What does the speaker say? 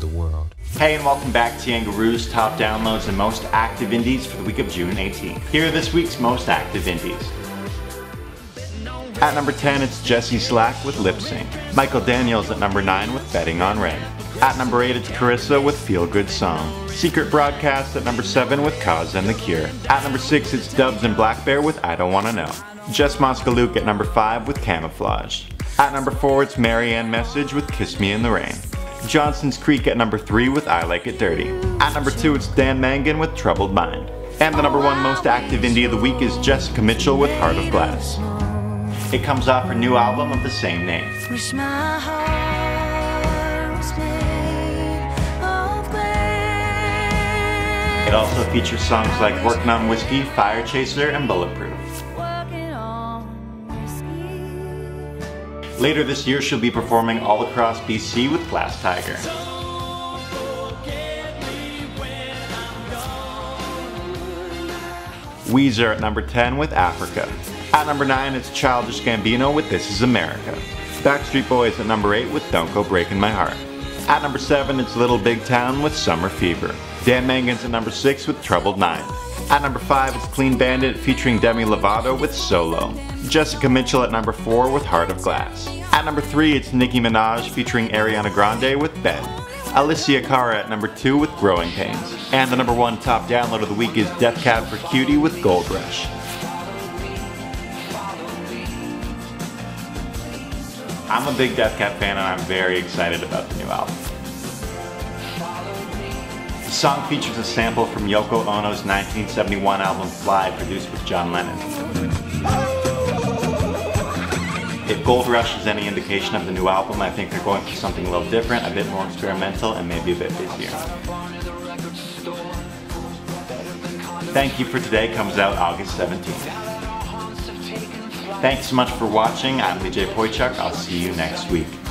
the world. Hey, and welcome back to Yangaroo's top downloads and most active indies for the week of June 18th. Here are this week's most active indies. At number 10, it's Jesse Slack with Lip Sync. Michael Daniels at number 9 with Betting on Rain. At number 8, it's Carissa with Feel Good Song. Secret Broadcast at number 7 with Cause and The Cure. At number 6, it's Dubs and Black Bear with I Don't Wanna Know. Jess Moskaluke at number 5 with Camouflage. At number 4, it's Marianne Message with Kiss Me in the Rain. Johnson's Creek at number 3 with I Like It Dirty. At number 2, it's Dan Mangan with Troubled Mind. And the number 1 most active indie of the week is Jessica Mitchell with Heart of Glass. It comes off her new album of the same name. Wish my heart was made of glass. It also features songs like Working on Whiskey, Fire Chaser, and Bulletproof. Later this year, she'll be performing all across BC with Glass Tiger. Weezer at number 10 with Africa. At number 9, it's Childish Gambino with This Is America. Backstreet Boys at number 8 with Don't Go Breaking My Heart. At number 7, it's Little Big Town with Summer Fever. Dan Mangan's at number 6 with Troubled Mind. At number 5, it's Clean Bandit featuring Demi Lovato with Solo. Jessica Mitchell at number 4 with Heart of Glass. At number 3, it's Nicki Minaj featuring Ariana Grande with Bed. Alessia Cara at number 2 with Growing Pains. And the number 1 top download of the week is Death Cab for Cutie with Gold Rush. I'm a big Death Cab fan and I'm very excited about the new album. The song features a sample from Yoko Ono's 1971 album Fly, produced with John Lennon. If Gold Rush is any indication of the new album, I think they're going for something a little different, a bit more experimental, and maybe a bit busier. Thank You for Today comes out August 17th. Thanks so much for watching. I'm Lee Poichuk. I'll see you next week.